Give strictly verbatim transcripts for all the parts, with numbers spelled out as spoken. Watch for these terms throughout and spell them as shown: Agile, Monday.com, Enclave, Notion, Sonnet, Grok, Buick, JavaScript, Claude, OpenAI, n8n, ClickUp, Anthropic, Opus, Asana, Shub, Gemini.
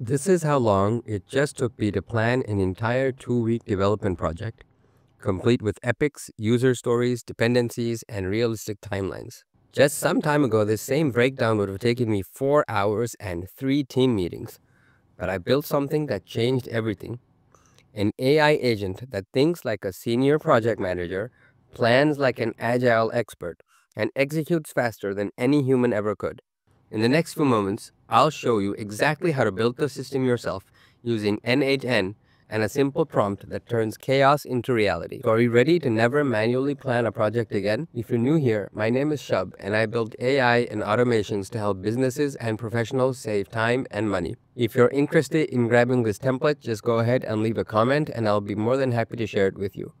This is how long it just took me to plan an entire two-week development project, complete with epics, user stories, dependencies, and realistic timelines. Just some time ago, this same breakdown would have taken me four hours and three team meetings. But I built something that changed everything. An A I agent that thinks like a senior project manager, plans like an agile expert, and executes faster than any human ever could. In the next few moments, I'll show you exactly how to build the system yourself using N eight N and a simple prompt that turns chaos into reality. So are you ready to never manually plan a project again? If you're new here, my name is Shub and I build A I and automations to help businesses and professionals save time and money. If you're interested in grabbing this template, just go ahead and leave a comment and I'll be more than happy to share it with you.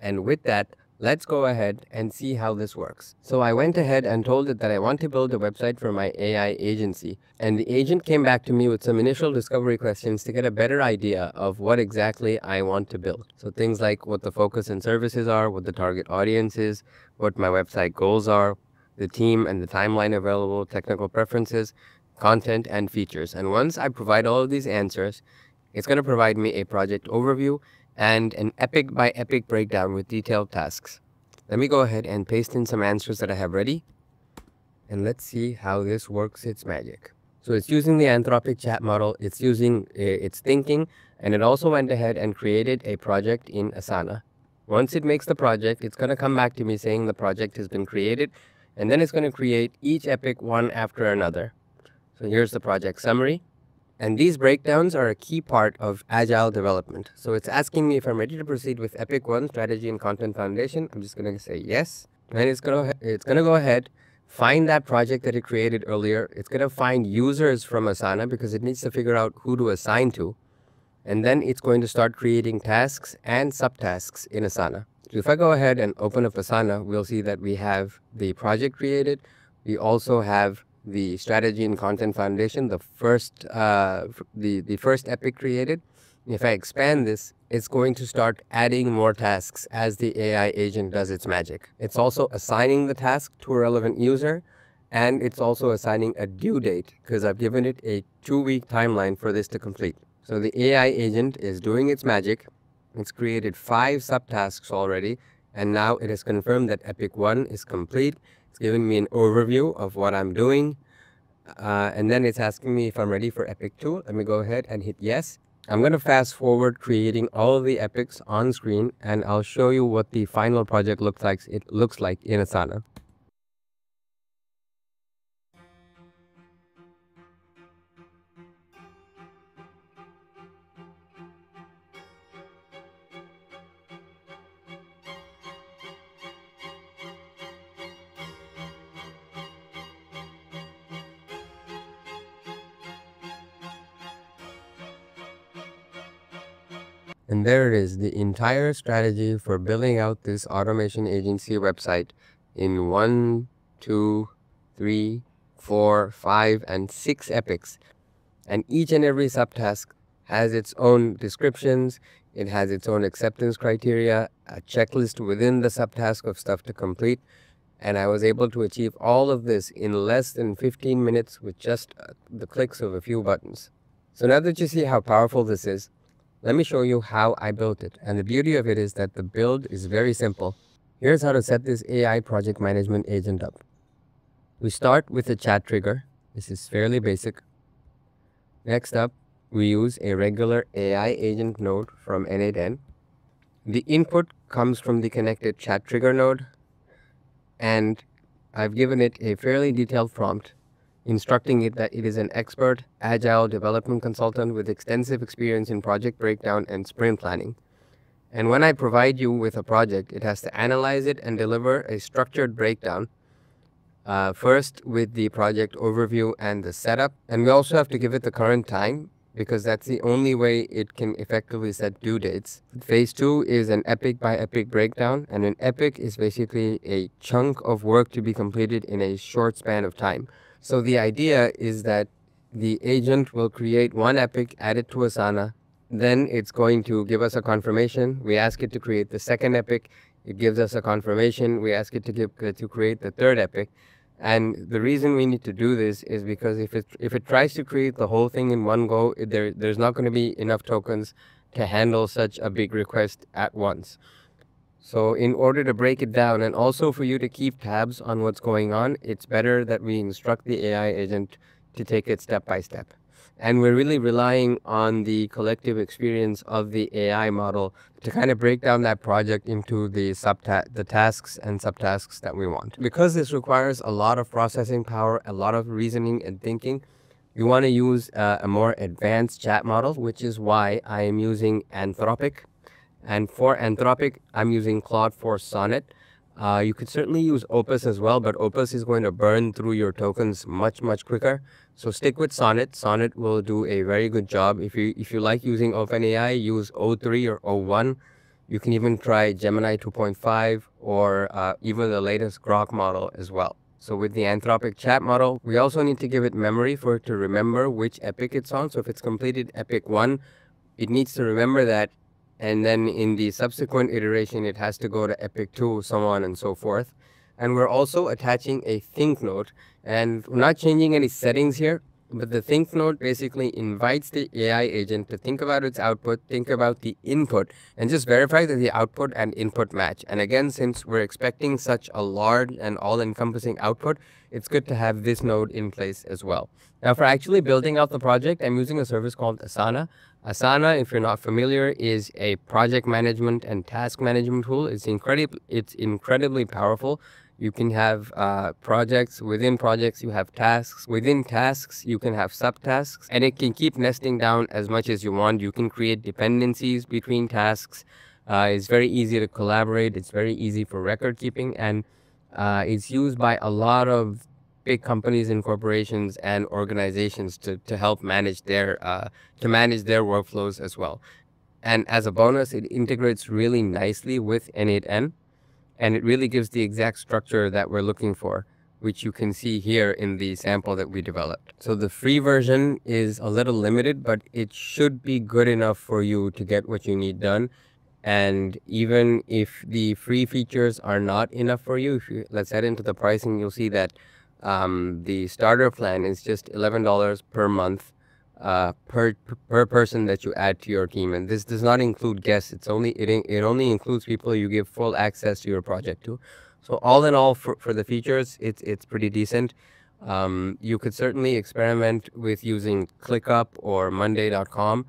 And with that, let's go ahead and see how this works. So I went ahead and told it that I want to build a website for my A I agency. And the agent came back to me with some initial discovery questions to get a better idea of what exactly I want to build. So things like what the focus and services are, what the target audience is, what my website goals are, the team and the timeline available, technical preferences, content and features. And once I provide all of these answers, it's going to provide me a project overview and an epic by epic breakdown with detailed tasks. Let me go ahead and paste in some answers that I have ready, and let's see how this works its magic. So it's using the Anthropic chat model, it's using uh, its thinking, and it also went ahead and created a project in Asana. Once it makes the project, it's going to come back to me saying the project has been created, and then it's going to create each epic one after another. So here's the project summary. And these breakdowns are a key part of agile development. So it's asking me if I'm ready to proceed with Epic one, Strategy and Content Foundation. I'm just going to say yes. And it's going to it's going to go ahead, find that project that it created earlier. It's going to find users from Asana because it needs to figure out who to assign to. And then it's going to start creating tasks and subtasks in Asana. So if I go ahead and open up Asana, we'll see that we have the project created. We also have the strategy and content foundation, the first uh, the, the first epic created. If I expand this, it's going to start adding more tasks as the A I agent does its magic. It's also assigning the task to a relevant user, and it's also assigning a due date because I've given it a two-week timeline for this to complete. So the A I agent is doing its magic. It's created five subtasks already, and now it has confirmed that Epic one is complete. It's giving me an overview of what I'm doing, uh, and then it's asking me if I'm ready for Epic two. Let me go ahead and hit yes. I'm going to fast forward creating all of the epics on screen, and I'll show you what the final project looks like, it looks like in Asana. And there it is, the entire strategy for building out this automation agency website in one, two, three, four, five, and six epics. And each and every subtask has its own descriptions, it has its own acceptance criteria, a checklist within the subtask of stuff to complete. And I was able to achieve all of this in less than fifteen minutes with just the clicks of a few buttons. So now that you see how powerful this is, let me show you how I built it. And the beauty of it is that the build is very simple. Here's how to set this A I project management agent up. We start with a chat trigger. This is fairly basic. Next up, we use a regular A I agent node from N eight N. The input comes from the connected chat trigger node, and I've given it a fairly detailed prompt, instructing it that it is an expert agile development consultant with extensive experience in project breakdown and sprint planning. And when I provide you with a project, it has to analyze it and deliver a structured breakdown, uh, first with the project overview and the setup. And we also have to give it the current time because that's the only way it can effectively set due dates. Phase two is an epic by epic breakdown, and an epic is basically a chunk of work to be completed in a short span of time. So the idea is that the agent will create one epic, add it to Asana, then it's going to give us a confirmation. We ask it to create the second epic, it gives us a confirmation. We ask it to, give, to create the third epic, And the reason we need to do this is because if it if it tries to create the whole thing in one go, there there's not going to be enough tokens to handle such a big request at once. So in order to break it down, and also for you to keep tabs on what's going on, it's better that we instruct the A I agent to take it step by step. And we're really relying on the collective experience of the A I model to kind of break down that project into the subta the tasks and subtasks that we want. Because this requires a lot of processing power, a lot of reasoning and thinking, you want to use uh, a more advanced chat model, which is why I am using Anthropic. And for Anthropic, I'm using Claude for Sonnet. Uh, you could certainly use Opus as well, but Opus is going to burn through your tokens much, much quicker. So stick with Sonnet. Sonnet will do a very good job. If you if you like using OpenAI, use O three or O one. You can even try Gemini two point five or uh, even the latest Grok model as well. So with the Anthropic chat model, we also need to give it memory for it to remember which epic it's on. So if it's completed epic one, it needs to remember that. And then in the subsequent iteration, it has to go to epic two, so on and so forth. And we're also attaching a think note, and we're not changing any settings here, but the think note basically invites the A I agent to think about its output, think about the input, and just verify that the output and input match. And again, since we're expecting such a large and all-encompassing output, it's good to have this node in place as well. Now, for actually building out the project, I'm using a service called Asana. Asana, if you're not familiar, is a project management and task management tool. It's, incredib it's incredibly powerful. You can have uh, projects. Within projects, you have tasks. Within tasks, you can have subtasks. And it can keep nesting down as much as you want. You can create dependencies between tasks. Uh, it's very easy to collaborate. It's very easy for record keeping. And uh, it's used by a lot of big companies and corporations and organizations to, to help manage their, uh, to manage their workflows as well. And as a bonus, it integrates really nicely with N eight N. And it really gives the exact structure that we're looking for, which you can see here in the sample that we developed. So the free version is a little limited, but it should be good enough for you to get what you need done. And even if the free features are not enough for you, if you let's head into the pricing, you'll see that um, the starter plan is just eleven dollars per month uh, per, per person that you add to your team. And this does not include guests. It's only, it, it only includes people you give full access to your project to. So all in all, for, for the features, it's, it's pretty decent. Um, you could certainly experiment with using ClickUp or Monday dot com.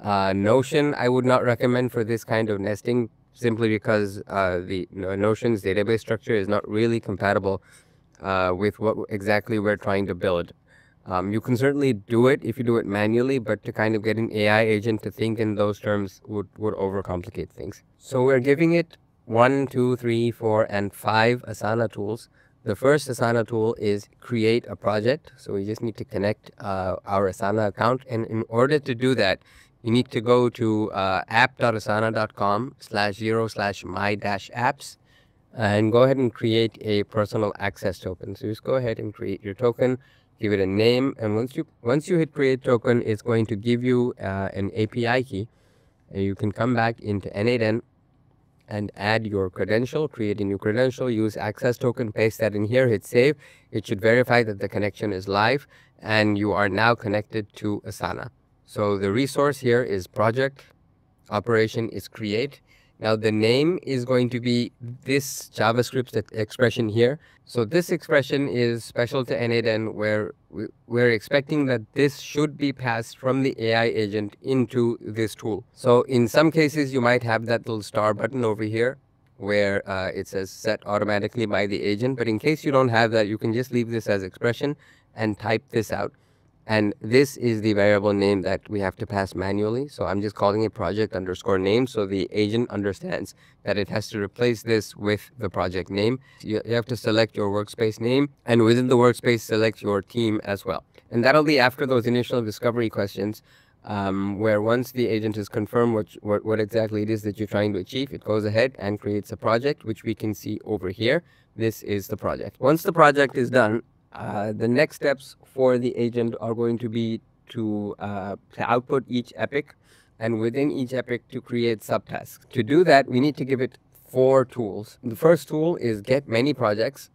Uh, Notion, I would not recommend for this kind of nesting, simply because uh, the you know, Notion's database structure is not really compatible uh, with what exactly we're trying to build. Um, you can certainly do it if you do it manually, but to kind of get an A I agent to think in those terms would, would overcomplicate things. So we're giving it one, two, three, four, and five Asana tools. The first Asana tool is create a project. So we just need to connect uh, our Asana account. And in order to do that, you need to go to uh, app.asana.com slash zero slash my dash apps and go ahead and create a personal access token. So just go ahead and create your token. Give it a name, and once you once you hit create token, it's going to give you uh, an A P I key, and you can come back into N eight N and add your credential, create a new credential, use access token, paste that in here, hit save. It should verify that the connection is live, and you are now connected to Asana. So the resource here is project, operation is create. Now the name is going to be this JavaScript expression here. So this expression is special to N eight N, where we're expecting that this should be passed from the A I agent into this tool. So in some cases, you might have that little star button over here where uh, it says set automatically by the agent. But in case you don't have that, you can just leave this as expression and type this out. And this is the variable name that we have to pass manually. So I'm just calling it project underscore name. So the agent understands that it has to replace this with the project name. You, you have to select your workspace name, and within the workspace, select your team as well. And that'll be after those initial discovery questions, um, where once the agent has confirmed what, what, what exactly it is that you're trying to achieve, it goes ahead and creates a project, which we can see over here. This is the project. Once the project is done, Uh, the next steps for the agent are going to be to, uh, to output each epic, and within each epic to create subtasks. To do that, we need to give it four tools. The first tool is get many projects.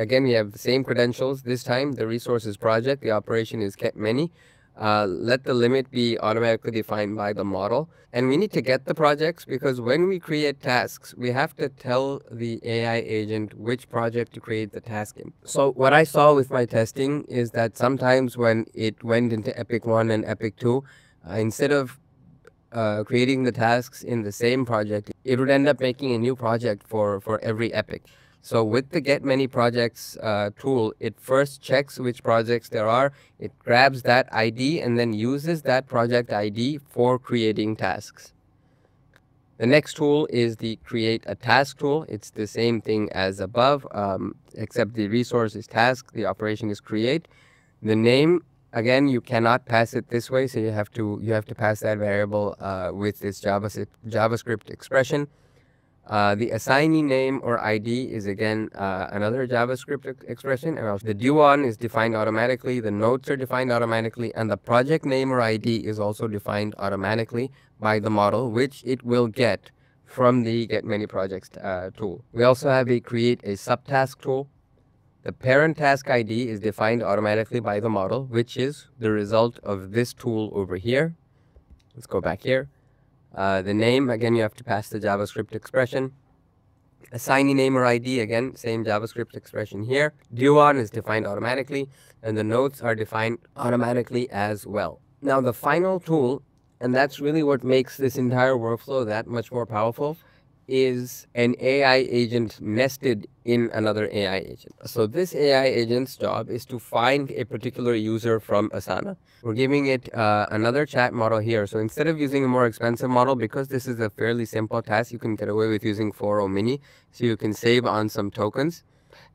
Again, we have the same credentials. This time, the resource is project, the operation is get many. Uh, let the limit be automatically defined by the model. And we need to get the projects, because when we create tasks, we have to tell the A I agent which project to create the task in. So what I saw with my testing is that sometimes when it went into Epic one and Epic two, uh, instead of Uh, creating the tasks in the same project, it would end up making a new project for, for every epic. So with the Get Many Projects uh, tool, it first checks which projects there are, it grabs that I D and then uses that project I D for creating tasks. The next tool is the Create a Task tool. It's the same thing as above, um, except the resource is task, the operation is create. The name, again, you cannot pass it this way, so you have to you have to pass that variable uh, with this JavaScript JavaScript expression. Uh, the assignee name or I D is again uh, another JavaScript ex expression. And also the due on is defined automatically. The nodes are defined automatically, and the project name or I D is also defined automatically by the model, which it will get from the Get Many Projects uh, tool. We also have a Create a Subtask tool. The parent task I D is defined automatically by the model, which is the result of this tool over here. Let's go back here. Uh, the name, again, you have to pass the JavaScript expression. Assignee name or I D, again, same JavaScript expression here. Due on is defined automatically, and the nodes are defined automatically as well. Now, the final tool, and that's really what makes this entire workflow that much more powerful, is an A I agent nested in another A I agent. So this A I agent's job is to find a particular user from Asana. We're giving it uh, another chat model here. So instead of using a more expensive model, because this is a fairly simple task, you can get away with using four O Mini, so you can save on some tokens.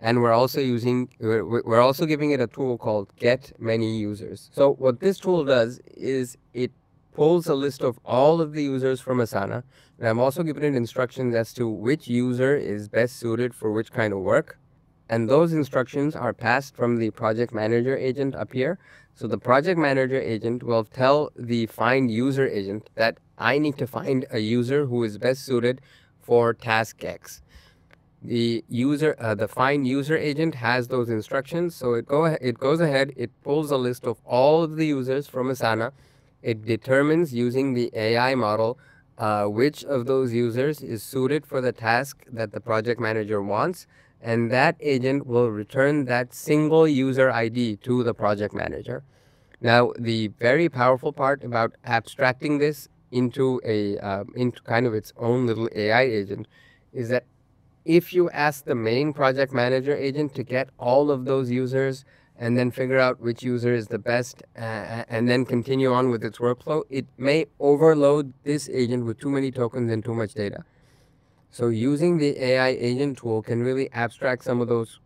And we're also using, we're, we're also giving it a tool called Get Many Users. So what this tool does is it pulls a list of all of the users from Asana, and I'm also giving it instructions as to which user is best suited for which kind of work. And those instructions are passed from the project manager agent up here. So the project manager agent will tell the find user agent that I need to find a user who is best suited for task X. The user, uh, the find user agent has those instructions. So it go it goes ahead, it pulls a list of all of the users from Asana. It determines using the A I model uh, which of those users is suited for the task that the project manager wants, and that agent will return that single user I D to the project manager. Now, the very powerful part about abstracting this into a uh, into kind of its own little A I agent is that if you ask the main project manager agent to get all of those users and then figure out which user is the best, uh, and then continue on with its workflow, it may overload this agent with too many tokens and too much data. So using the A I agent tool can really abstract some of those,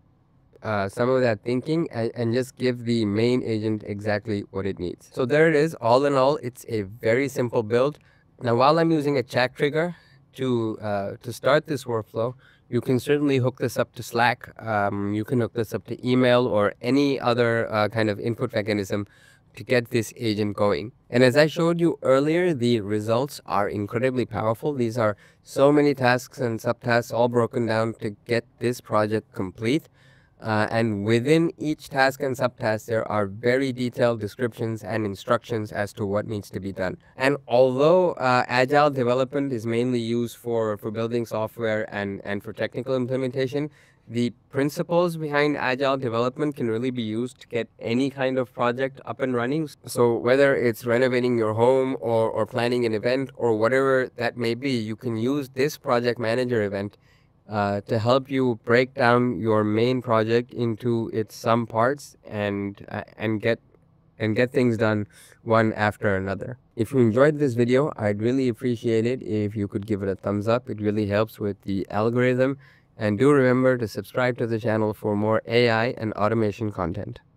uh, some of that thinking, and, and just give the main agent exactly what it needs. So there it is. All in all, it's a very simple build. Now, while I'm using a chat trigger to uh, to start this workflow, you can certainly hook this up to Slack. Um, you can hook this up to email or any other uh, kind of input mechanism to get this agent going. And as I showed you earlier, the results are incredibly powerful. These are so many tasks and subtasks all broken down to get this project complete. Uh, and within each task and subtask, there are very detailed descriptions and instructions as to what needs to be done. And although uh, agile development is mainly used for, for building software and, and for technical implementation, the principles behind agile development can really be used to get any kind of project up and running. So whether it's renovating your home or, or planning an event or whatever that may be, you can use this project manager event Uh, to help you break down your main project into its sum parts and uh, and get and get things done one after another. If you enjoyed this video, I'd really appreciate it if you could give it a thumbs up. It really helps with the algorithm. And do remember to subscribe to the channel for more A I and automation content.